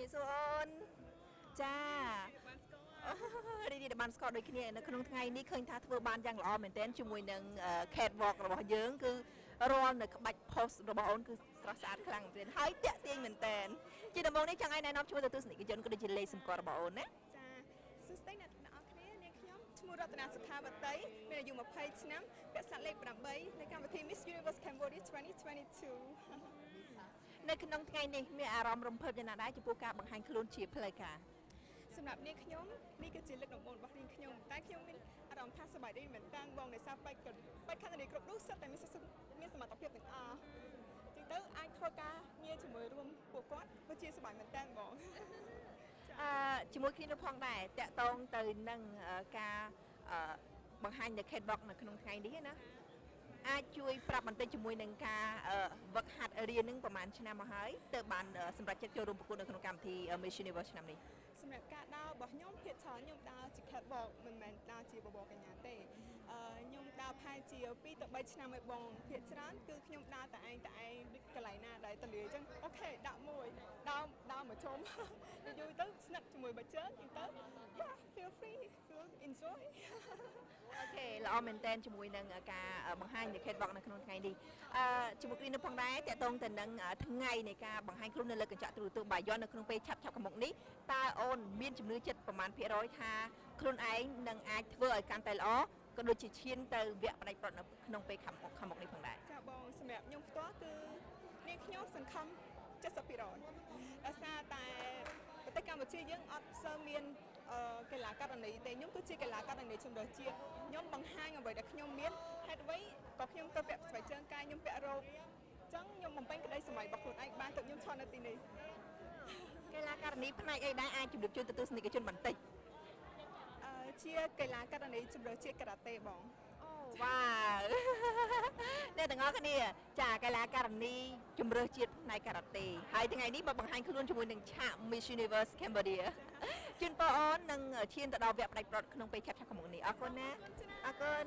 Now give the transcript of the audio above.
มีส่วนจ้าดีดีเดบันสกอตโดยเนี่ยนะขนมไทยนี่เคยท้าทายบานยังหล่อเหมือนเต้นชิมวยหนึ่งแคดวอล์กระบอกเยิ้งคือร้อนเนี่ยบัดโพสระบอกอ่อนคือรักษาคลังเป็นหายเตะเตียงเหมือนเต้นจีนบอกนี่จังไอ้นายน้องชิมวยตัวตื่นสนิทกันจนก็ได้จีนเลยสมกระบอกอ่อนนะจ้าสุดท้ายเนี่ยน้องเนี่ยเนี่ยขยมชิมวยรัตนาสุธาบัตไตเมื่ออยู่มาเพย์ชนะเป็นสัตว์เล็กประจำใบในการประเทศ Miss Universe Cambodia 2022 ในขนมไทยนี่มีอารมณ์รำเพิบยันนาได้จิปูกาบังหันคลุนชีพเลยค่ะสำหรับนี่ขยมนี่ก็จีนเล็กหนุ่มบอลบอลริงขยมแต่ขยมเป็นอารมณ์ท่าสบายได้เหมือนตั้งบอลในซาไปกับไปขั้นในกรุ๊ปลูกเซตแต่มีสมรรถภาพต่างอ่ะจึงต้องไอ้โคกาเนี่ยจมูกรวมปวดก้อนว่าจีนสบายเหมือนตั้งบอลจมูกขี้นกพองได้แต่ตรงตื่นนั่งกาบางฮันจะแคดบอกในขนมไทยดีนะอาช่วยปรับมันเป็นจมูกหนึ่งกาวักหัดเรียนนึงประมาณชนะมาเฮ้ยเติบบานสำหรับเจ้าโจรปกุลในขนมกรรมที่Miss Universeนำนี้สำหรับการดาวบอกยมเพชรชอนยมดาวจิแคทบอกมันแมนดาวจีบบอกกันยาเตยมดาวพายจีเอาปีต่อไปชนะไม่บองเพชรร้านคือยมดาวแต่ไอ้กระไหลหน้าได้ตะลือจังโอเคดาวมวยดาวมาชมอยู่ตั้งสนับจมูกมาเจออยู่ตั้ง yeah feel free feel enjoy โอเคเราเอาแมนเต้นจมูกหนึ่งการบังไฮเนี่ยแคทบอกในขนมไงดีจมูกอีนพังได้แต่ตรงแต่หนึ่งทั้งไงในการบังไฮคลุนในเลิกกันจะตัวตัวใบย้อนในขนมไปชับกับหมกนี้ตาโอมีนจำนวนเจ็ดประมาณเพียร้อยค่ะครุ่นไอ้ดังไอ้เวอร์การแต่ล้อก็โดยจีเชียนเตอร์เวียบในปลดนองไปคำบอกในผังได้จะบอกสมัยยงตัวคือเรียกยงสังคมจะสปิรอนแต่ซาแต่แต่การมาเชียยังอัดเซอร์เมียนเกล้าการันตีแต่ยงก็เชียเกล้าการันตีชมโดยเชียยงบางห้างอย่างไรแต่ยงเมียนให้ไว้ก็ยงกระเบียบใส่เชิงกายยงเปียโรจังยงมันเป็นกระไดสมัยบักคนไอ้บ้านตัวยงชอนตีนี้เกล้าการนี้ภายในไอ้ได้ไอ้จุดเดือดจุดตัวสนิทกับจุดบันติเชียเกล้าการนี้จุดเดือดเชียกระเตะบองว้าวเนี่ยแต่งอ้อกันนี่จากเกล้าการนี้จุดเดือดเชียภายในกระเตะหายถึงไงนี่มาบังคับขึ้นล้วนจมูกหนึ่งชา Miss Universe Cambodia จุดปอนหนึ่งเชียนแต่เราแบบไรปลดขนมไปแคบๆของมึงนี่อากุนนะอากุน